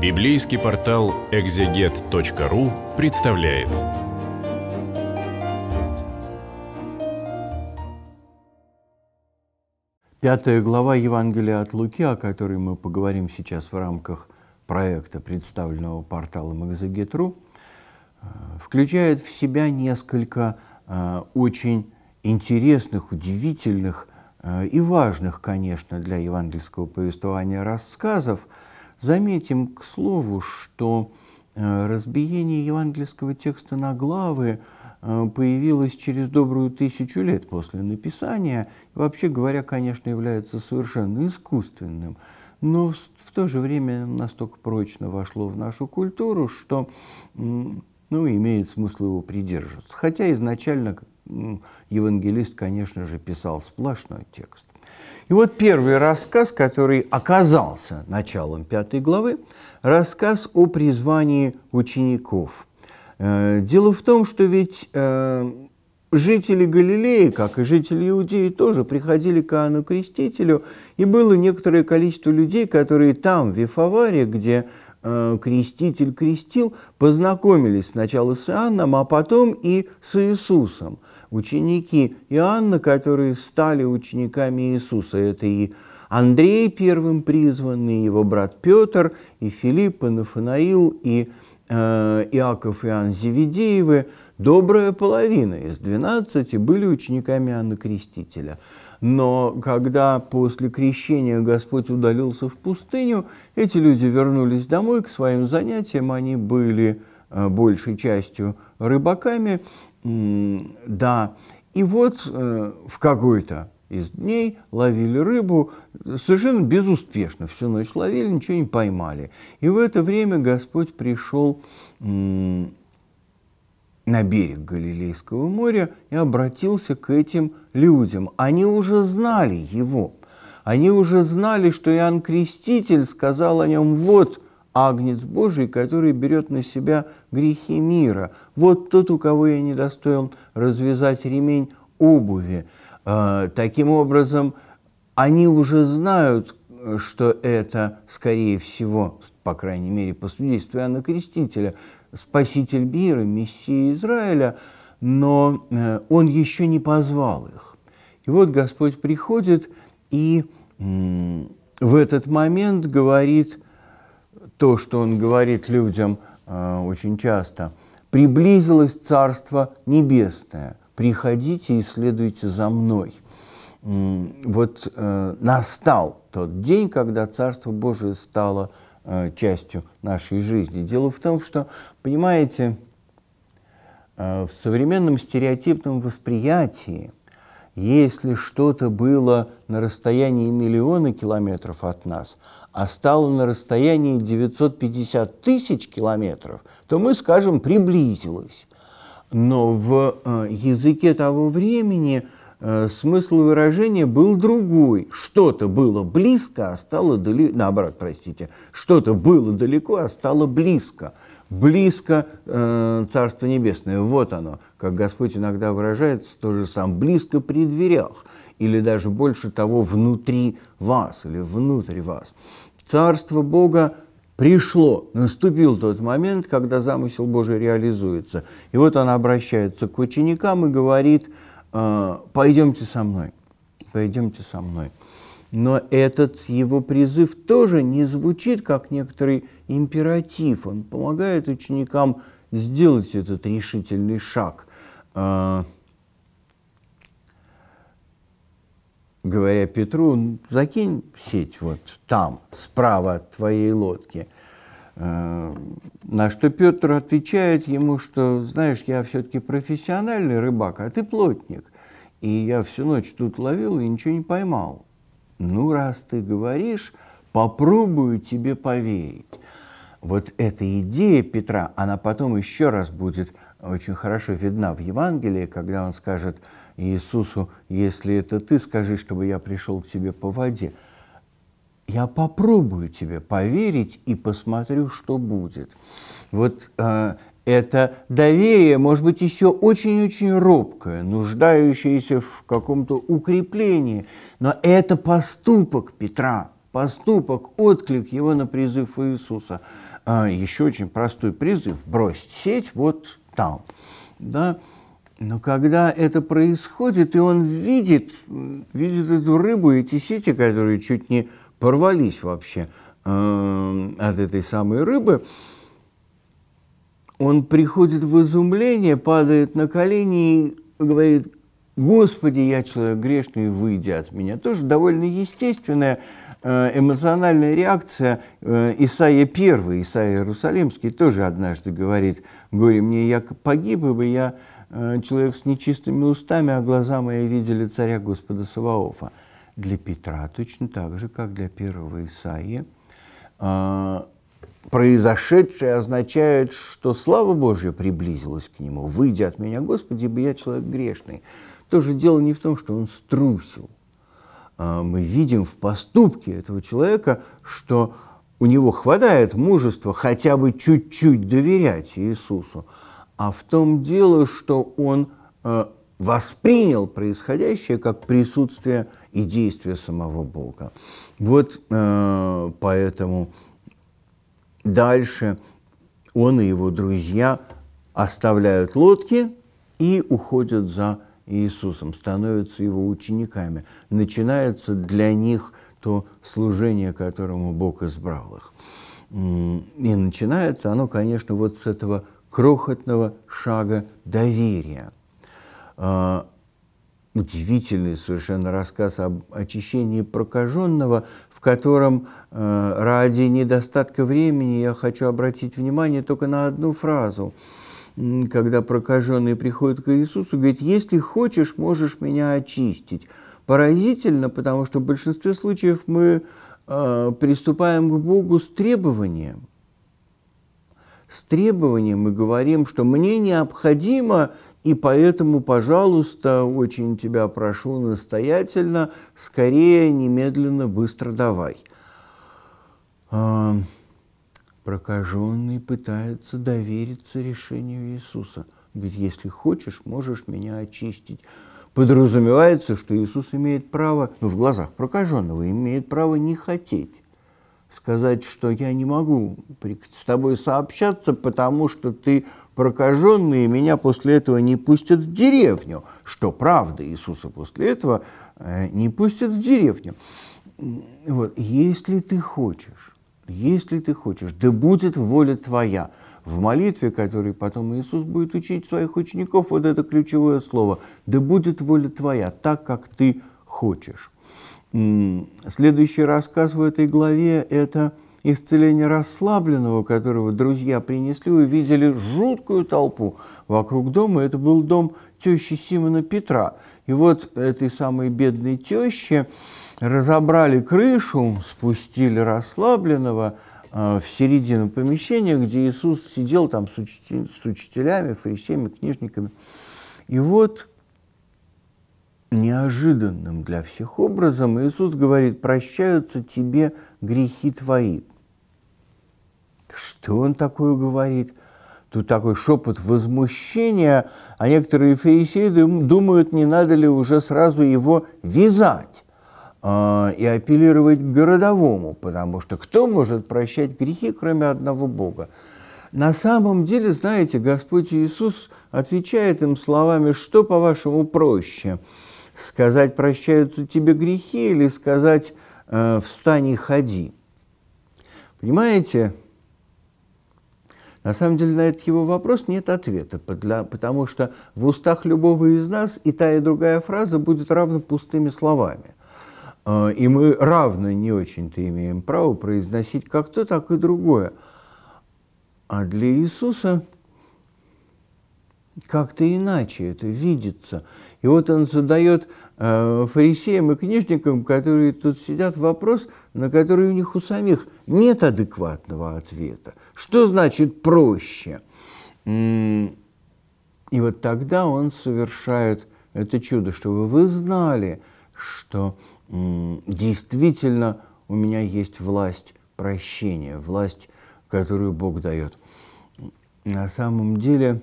Библейский портал ekzeget.ru представляет. Пятая глава Евангелия от Луки, о которой мы поговорим сейчас в рамках проекта, представленного порталом ekzeget.ru, включает в себя несколько очень интересных, удивительных и важных, конечно, для евангельского повествования рассказов. Заметим, к слову, что разбиение евангельского текста на главы появилось через добрую 1000 лет после написания. Вообще говоря, конечно, является совершенно искусственным, но в то же время настолько прочно вошло в нашу культуру, что имеет смысл его придерживаться. Хотя изначально евангелист, конечно же, писал сплошной текст. И вот первый рассказ, который оказался началом 5 главы, рассказ о призвании учеников. Дело в том, что ведь жители Галилеи, как и жители Иудеи, тоже приходили к Иоанну Крестителю, и было некоторое количество людей, которые там, в Вифаваре, где Креститель крестил, познакомились сначала с Иоанном, а потом и с Иисусом. Ученики Иоанна, которые стали учениками Иисуса, это и Андрей Первым призванный, его брат Петр, и Филипп, и Нафанаил, и Иаков, и Иоанн Зеведеевы, добрая половина из 12 были учениками Иоанна Крестителя. Но когда после крещения Господь удалился в пустыню, эти люди вернулись домой к своим занятиям, они были большей частью рыбаками, да, и вот в какой-то из дней ловили рыбу, совершенно безуспешно, всю ночь ловили, ничего не поймали. И в это время Господь пришел на берег Галилейского моря и обратился к этим людям. Они уже знали его, они уже знали, что Иоанн Креститель сказал о нем: «Вот Агнец Божий, который берет на себя грехи мира, вот тот, у кого я не достоин развязать ремень обуви». Таким образом, они уже знают, что это, скорее всего, по крайней мере, по свидетельству Иоанна Крестителя, Спаситель мира, Мессия Израиля, но он еще не позвал их. И вот Господь приходит и в этот момент говорит то, что он говорит людям очень часто: «Приблизилось Царство Небесное. Приходите и следуйте за мной». Вот настал тот день, когда Царство Божие стало частью нашей жизни. Дело в том, что, понимаете, в современном стереотипном восприятии, если что-то было на расстоянии миллиона километров от нас, а стало на расстоянии 950 тысяч километров, то мы скажем «приблизилось». Но в языке того времени смысл выражения был другой. Что-то было близко, а стало далеко. Наоборот, простите. Что-то было далеко, а стало близко. Близко Царство Небесное. Вот оно. Как Господь иногда выражается, то же самое. Близко при дверях. Или даже больше того, внутри вас. Или внутрь вас. Царство Бога пришло, наступил тот момент, когда замысел Божий реализуется. И вот он обращается к ученикам и говорит: «Пойдемте со мной, пойдемте со мной». Но этот его призыв тоже не звучит как некоторый императив. Он помогает ученикам сделать этот решительный шаг, говоря Петру: «Закинь сеть вот там, справа от твоей лодки». На что Петр отвечает ему, что: «Знаешь, я все-таки профессиональный рыбак, а ты плотник. И я всю ночь тут ловил и ничего не поймал. Ну, раз ты говоришь, попробую тебе поверить». Вот эта идея Петра, она потом еще раз будет очень хорошо видна в Евангелии, когда он скажет Иисусу: «Если это ты, скажи, чтобы я пришел к тебе по воде». «Я попробую тебе поверить и посмотрю, что будет». Вот это доверие, может быть, еще очень-очень робкое, нуждающееся в каком-то укреплении, но это поступок Петра. поступок, отклик его на призыв Иисуса. А еще очень простой призыв – бросить сеть вот там. Да? Но когда это происходит, и он видит эту рыбу, эти сети, которые чуть не порвались вообще от этой самой рыбы, он приходит в изумление, падает на колени и говорит: «Господи, я человек грешный, выйди от меня». Тоже довольно естественная эмоциональная реакция. Исаия Первый, Исаия Иерусалимский, тоже однажды говорит: «Горе мне, я погиб, ибо я человек с нечистыми устами, а глаза мои видели царя Господа Саваофа». Для Петра точно так же, как для первого Исаии, произошедшее означает, что слава Божья приблизилась к нему. «Выйди от меня, Господи, ибо я человек грешный». Тоже дело не в том, что он струсил. Мы видим в поступке этого человека, что у него хватает мужества хотя бы чуть-чуть доверять Иисусу, а в том дело, что он воспринял происходящее как присутствие и действие самого Бога. Вот поэтому дальше он и его друзья оставляют лодки и уходят за Иисусом, становятся его учениками. Начинается для них то служение, которому Бог избрал их. И начинается оно, конечно, вот с этого крохотного шага доверия. Удивительный совершенно рассказ об очищении прокаженного, в котором ради недостатка времени я хочу обратить внимание только на одну фразу. Когда прокаженный приходит к Иисусу, говорит: «Если хочешь, можешь меня очистить». Поразительно, потому что в большинстве случаев мы приступаем к Богу с требованием. С требованием мы говорим, что «мне необходимо, и поэтому, пожалуйста, очень тебя прошу настоятельно, скорее, немедленно, быстро давай». Прокаженный пытается довериться решению Иисуса. Говорит: «Если хочешь, можешь меня очистить». Подразумевается, что Иисус имеет право, ну, в глазах прокаженного, имеет право не хотеть. Сказать, что я не могу с тобой сообщаться, потому что ты прокаженный, и меня после этого не пустят в деревню. Что правда, Иисуса после этого не пустят в деревню. Вот. Если ты хочешь, да будет воля твоя. В молитве, которой потом Иисус будет учить своих учеников, вот это ключевое слово. Да будет воля твоя, так, как ты хочешь. Следующий рассказ в этой главе – это исцеление расслабленного, которого друзья принесли, увидели жуткую толпу вокруг дома. Это был дом тещи Симона Петра. И вот этой самой бедной тещи разобрали крышу, спустили расслабленного в середину помещения, где Иисус сидел там с учителями, фарисеями, книжниками. И вот неожиданным для всех образом Иисус говорит: «Прощаются тебе грехи твои». Что он такое говорит? Тут такой шепот возмущения, а некоторые фарисеи думают, не надо ли уже сразу его вязать и апеллировать к городовому, потому что кто может прощать грехи, кроме одного Бога? На самом деле, знаете, Господь Иисус отвечает им словами: «Что, по-вашему, проще? Сказать: прощаются тебе грехи, или сказать: встань и ходи». Понимаете, на самом деле на этот его вопрос нет ответа, потому что в устах любого из нас и та, и другая фраза будет равно пустыми словами. И мы равно не очень-то имеем право произносить как то, так и другое. А для Иисуса как-то иначе это видится. И вот он задает фарисеям и книжникам, которые тут сидят, вопрос, на который у них у самих нет адекватного ответа. Что значит проще? И вот тогда он совершает это чудо, чтобы вы знали, что действительно у меня есть власть прощения, власть, которую Бог дает. На самом деле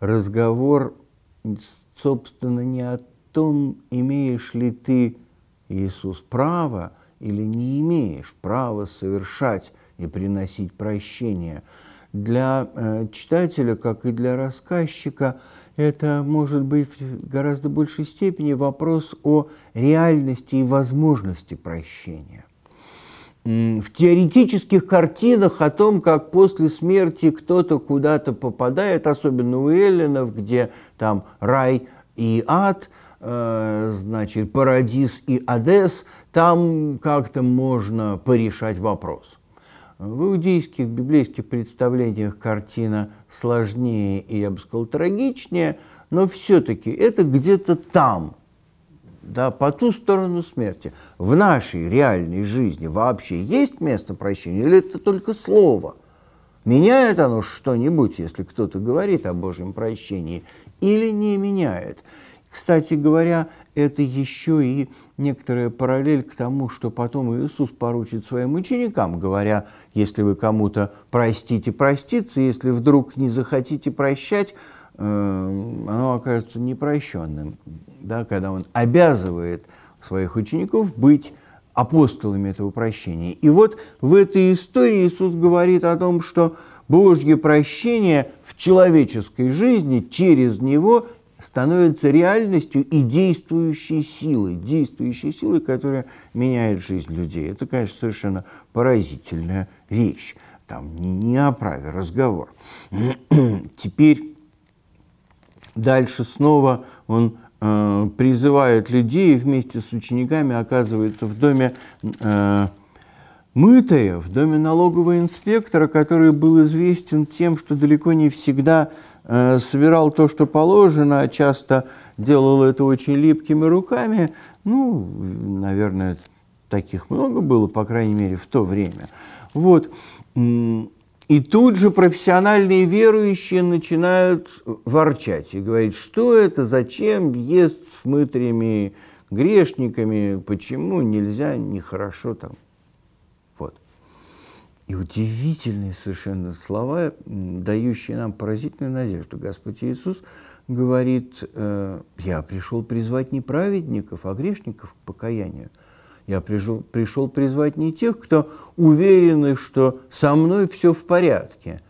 разговор, собственно, не о том, имеешь ли ты Иисус, право или не имеешь права совершать и приносить прощение. Для читателя, как и для рассказчика, это может быть в гораздо большей степени вопрос о реальности и возможности прощения. В теоретических картинах о том, как после смерти кто-то куда-то попадает, особенно у эллинов, где там рай и ад, значит, парадис и адес, там как-то можно порешать вопрос. В иудейских, библейских представлениях картина сложнее и, я бы сказал, трагичнее, но все-таки это где-то там, да, по ту сторону смерти. В нашей реальной жизни вообще есть место прощения или это только слово? Меняет оно что-нибудь, если кто-то говорит о Божьем прощении, или не меняет? Кстати говоря, это еще и некоторая параллель к тому, что потом Иисус поручит своим ученикам, говоря, если вы кому-то простите, простится, если вдруг не захотите прощать, оно окажется непрощенным, да, когда он обязывает своих учеников быть апостолами этого прощения. И вот в этой истории Иисус говорит о том, что Божье прощение в человеческой жизни через него становится реальностью и действующей силой, которая меняет жизнь людей. Это, конечно, совершенно поразительная вещь. Там не о праве разговор. Теперь дальше снова он призывает людей и вместе с учениками оказывается в доме мытаря, в доме налогового инспектора, который был известен тем, что далеко не всегда собирал то, что положено, а часто делал это очень липкими руками. Ну, наверное, таких много было, по крайней мере, в то время. Вот. И тут же профессиональные верующие начинают ворчать и говорить, что это, зачем ест с мытарями, грешниками, почему нельзя, нехорошо там. Вот. И удивительные совершенно слова, дающие нам поразительную надежду. Господь Иисус говорит, я пришел призвать не праведников, а грешников к покаянию. Я пришел призвать не тех, кто уверены, что со мной все в порядке.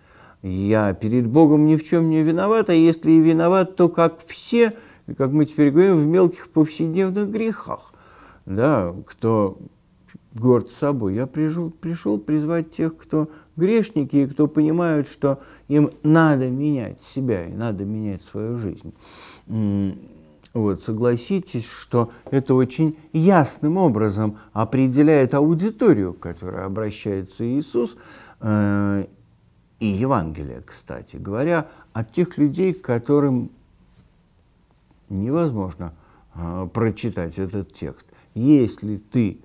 Я перед Богом ни в чем не виноват, а если и виноват, то как все, как мы теперь говорим, в мелких повседневных грехах. Да, кто горд собой. Я пришел призвать тех, кто грешники, и кто понимают, что им надо менять себя, и надо менять свою жизнь. Вот, согласитесь, что это очень ясным образом определяет аудиторию, к которой обращается Иисус, и Евангелие, кстати говоря, от тех людей, которым невозможно прочитать этот текст. Если ты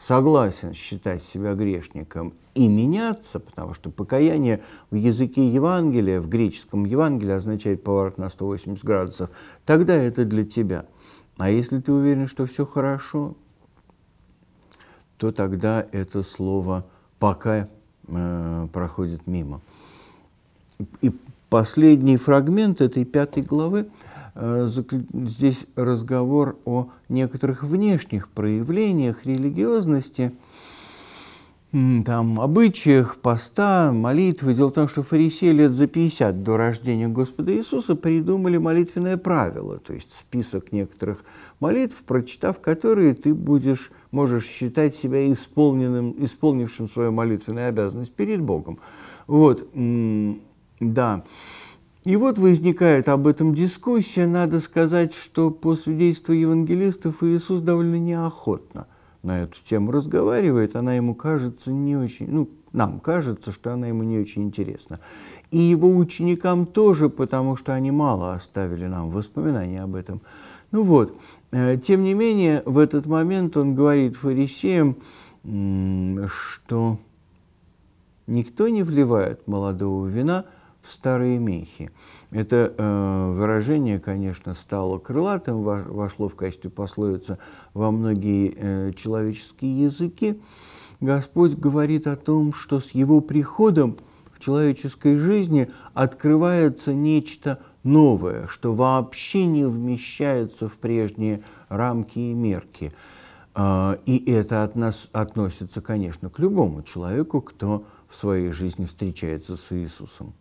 согласен считать себя грешником и меняться, потому что покаяние в языке Евангелия, в греческом Евангелии означает поворот на 180 градусов, тогда это для тебя. А если ты уверен, что все хорошо, то тогда это слово «пока» проходит мимо. И последний фрагмент этой 5 главы, здесь разговор о некоторых внешних проявлениях религиозности, там, обычаях, поста, молитвы. Дело в том, что фарисеи лет за 50 до рождения Господа Иисуса придумали молитвенное правило, то есть список некоторых молитв, прочитав которые, ты можешь считать себя исполнившим свою молитвенную обязанность перед Богом. Вот, да. И вот возникает об этом дискуссия. Надо сказать, что по свидетельству евангелистов Иисус довольно неохотно на эту тему разговаривает, она ему кажется не очень, ну, нам кажется, что она ему не очень интересна. И его ученикам тоже, потому что они мало оставили нам воспоминания об этом. Ну вот, тем не менее, в этот момент он говорит фарисеям, что никто не вливает молодого вина в старые мехи. Это выражение, конечно, стало крылатым, вошло в качестве пословицы во многие человеческие языки. Господь говорит о том, что с его приходом в человеческой жизни открывается нечто новое, что вообще не вмещается в прежние рамки и мерки. И это от нас относится, конечно, к любому человеку, кто в своей жизни встречается с Иисусом.